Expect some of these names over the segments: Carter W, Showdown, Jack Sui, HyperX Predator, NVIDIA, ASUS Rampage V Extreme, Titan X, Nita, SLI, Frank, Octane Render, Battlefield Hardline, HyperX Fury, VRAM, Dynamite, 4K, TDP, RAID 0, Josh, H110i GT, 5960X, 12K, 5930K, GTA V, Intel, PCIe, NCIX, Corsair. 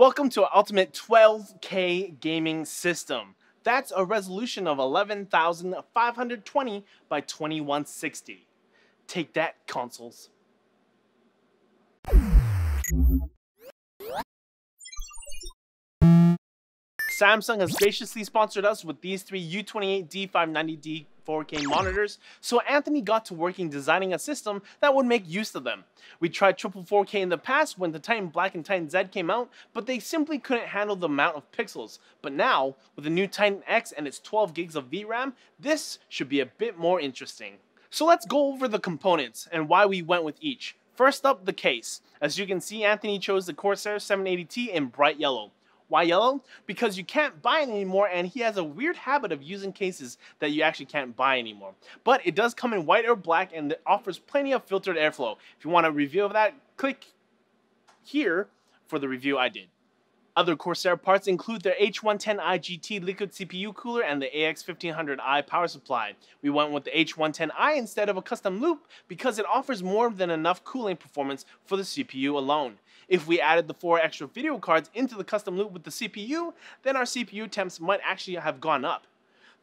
Welcome to our ultimate 12K gaming system. That's a resolution of 11,520 by 2160. Take that, consoles. Samsung has graciously sponsored us with these three U28D590D 4K monitors, so Anthony got to working designing a system that would make use of them. We tried triple 4K in the past when the Titan Black and Titan Z came out, but they simply couldn't handle the amount of pixels. But now, with the new Titan X and its 12 gigs of VRAM, this should be a bit more interesting. So let's go over the components and why we went with each. First up, the case. As you can see, Anthony chose the Corsair 780T in bright yellow. Why yellow? Because you can't buy it anymore, and he has a weird habit of using cases that you actually can't buy anymore. But it does come in white or black, and it offers plenty of filtered airflow. If you want a review of that, click here for the review I did. Other Corsair parts include their H110i GT liquid CPU cooler and the AX1500i power supply. We went with the H110i instead of a custom loop because it offers more than enough cooling performance for the CPU alone. If we added the 4 extra video cards into the custom loop with the CPU, then our CPU temps might actually have gone up.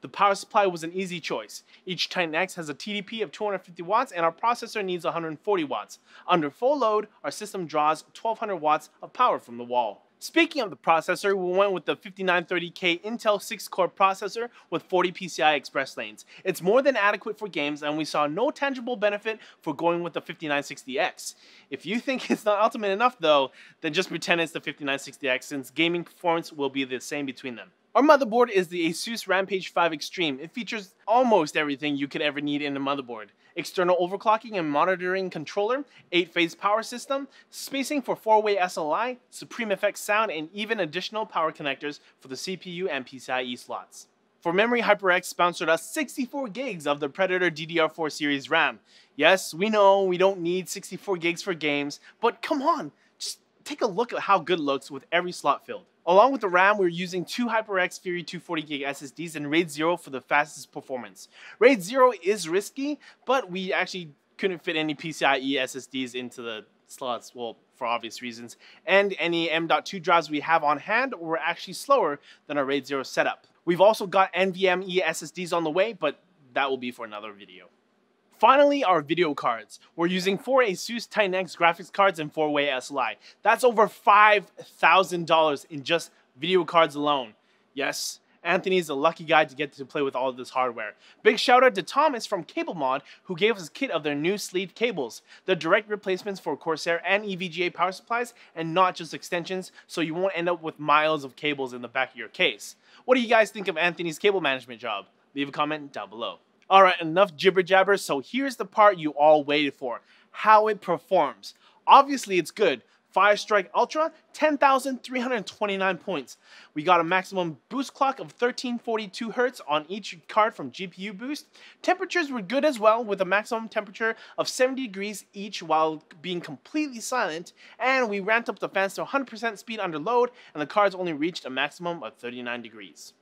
The power supply was an easy choice. Each Titan X has a TDP of 250 watts and our processor needs 140 watts. Under full load, our system draws 1200 watts of power from the wall. Speaking of the processor, we went with the 5930K Intel 6-core processor with 40 PCI Express lanes. It's more than adequate for games, and we saw no tangible benefit for going with the 5960X. If you think it's not ultimate enough though, then just pretend it's the 5960X, since gaming performance will be the same between them. Our motherboard is the ASUS Rampage V Extreme. It features almost everything you could ever need in a motherboard. External overclocking and monitoring controller, 8-phase power system, spacing for 4-way SLI, SupremeFX sound, and even additional power connectors for the CPU and PCIe slots. For memory, HyperX sponsored us 64 gigs of the Predator DDR4 series RAM. Yes, we know we don't need 64 gigs for games, but come on, just take a look at how good it looks with every slot filled. Along with the RAM, we're using 2 HyperX Fury 240GB SSDs and RAID 0 for the fastest performance. RAID 0 is risky, but we actually couldn't fit any PCIe SSDs into the slots, well, for obvious reasons, and any M.2 drives we have on hand were actually slower than our RAID 0 setup. We've also got NVMe SSDs on the way, but that will be for another video. Finally, our video cards. We're using 4 ASUS Titan X graphics cards and 4-way SLI. That's over $5,000 in just video cards alone. Yes, Anthony's a lucky guy to get to play with all of this hardware. Big shout out to Thomas from CableMod, who gave us a kit of their new sleeved cables. They're direct replacements for Corsair and EVGA power supplies and not just extensions, so you won't end up with miles of cables in the back of your case. What do you guys think of Anthony's cable management job? Leave a comment down below. Alright, enough jibber jabber, so here's the part you all waited for, how it performs. Obviously it's good. Fire Strike Ultra, 10,329 points. We got a maximum boost clock of 1342 Hz on each card from GPU Boost. Temperatures were good as well, with a maximum temperature of 70 degrees each while being completely silent, and we ramped up the fans to 100% speed under load, and the cards only reached a maximum of 39 degrees.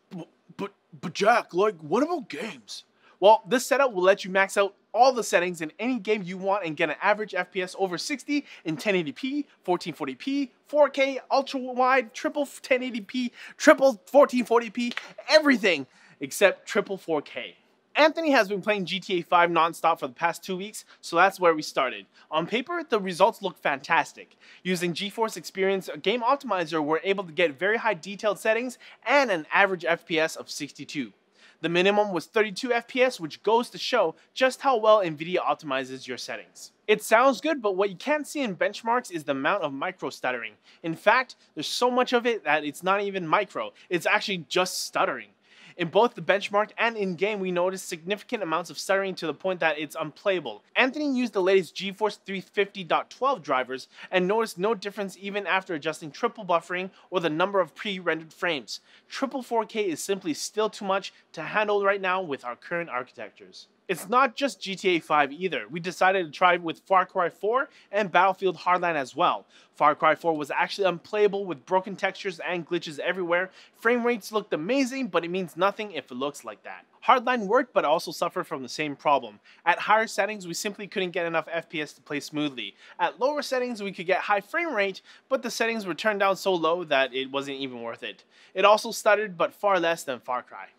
But Jack, like, what about games? Well, this setup will let you max out all the settings in any game you want and get an average FPS over 60 in 1080p, 1440p, 4K, ultra wide, triple 1080p, triple 1440p, everything except triple 4K. Anthony has been playing GTA V non-stop for the past 2 weeks, so that's where we started. On paper, the results look fantastic. Using GeForce Experience Game Optimizer, we're able to get very high detailed settings and an average FPS of 62. The minimum was 32 FPS, which goes to show just how well NVIDIA optimizes your settings. It sounds good, but what you can't see in benchmarks is the amount of micro stuttering. In fact, there's so much of it that it's not even micro, it's actually just stuttering. In both the benchmark and in-game, we noticed significant amounts of stuttering to the point that it's unplayable. Anthony used the latest GeForce 350.12 drivers and noticed no difference even after adjusting triple buffering or the number of pre-rendered frames. Triple 4K is simply still too much to handle right now with our current architectures. It's not just GTA 5 either. We decided to try it with Far Cry 4 and Battlefield Hardline as well. Far Cry 4 was actually unplayable with broken textures and glitches everywhere. Frame rates looked amazing, but it means nothing if it looks like that. Hardline worked, but also suffered from the same problem. At higher settings, we simply couldn't get enough FPS to play smoothly. At lower settings, we could get high frame rate, but the settings were turned down so low that it wasn't even worth it. It also stuttered, but far less than Far Cry.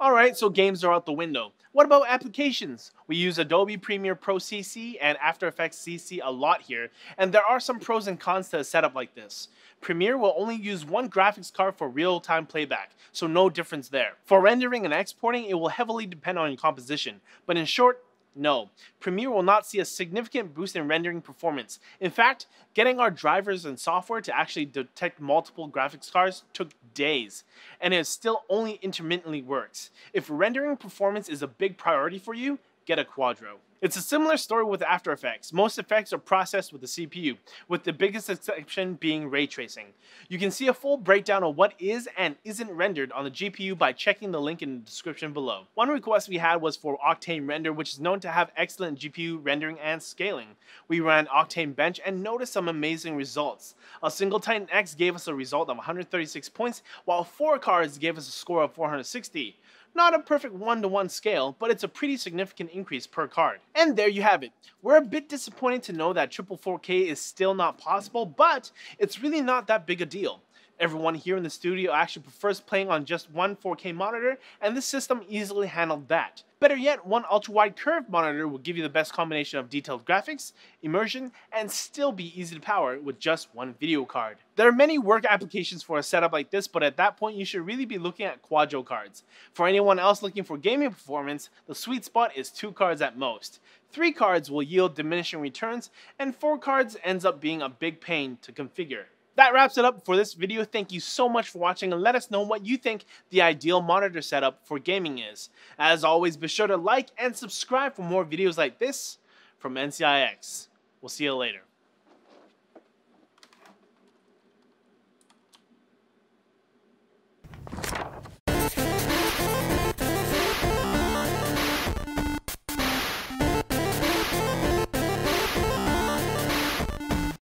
Alright, so games are out the window. What about applications? We use Adobe Premiere Pro CC and After Effects CC a lot here, and there are some pros and cons to a setup like this. Premiere will only use one graphics card for real-time playback, so no difference there. For rendering and exporting, it will heavily depend on your composition, but in short, no. Premiere will not see a significant boost in rendering performance. In fact, getting our drivers and software to actually detect multiple graphics cards took days, and it still only intermittently works. If rendering performance is a big priority for you, get a Quadro. It's a similar story with After Effects. Most effects are processed with the CPU, with the biggest exception being ray tracing. You can see a full breakdown of what is and isn't rendered on the GPU by checking the link in the description below. One request we had was for Octane Render, which is known to have excellent GPU rendering and scaling. We ran Octane Bench and noticed some amazing results. A single Titan X gave us a result of 136 points, while 4 cards gave us a score of 460. Not a perfect one-to-one scale, but it's a pretty significant increase per card. And there you have it. We're a bit disappointed to know that triple 4K is still not possible, but it's really not that big a deal. Everyone here in the studio actually prefers playing on just one 4K monitor, and this system easily handled that. Better yet, one ultra-wide curved monitor will give you the best combination of detailed graphics, immersion, and still be easy to power with just one video card. There are many work applications for a setup like this, but at that point you should really be looking at Quadro cards. For anyone else looking for gaming performance, the sweet spot is 2 cards at most. 3 cards will yield diminishing returns, and 4 cards ends up being a big pain to configure. That wraps it up for this video. Thank you so much for watching, and let us know what you think the ideal monitor setup for gaming is. As always, be sure to like and subscribe for more videos like this from NCIX. We'll see you later.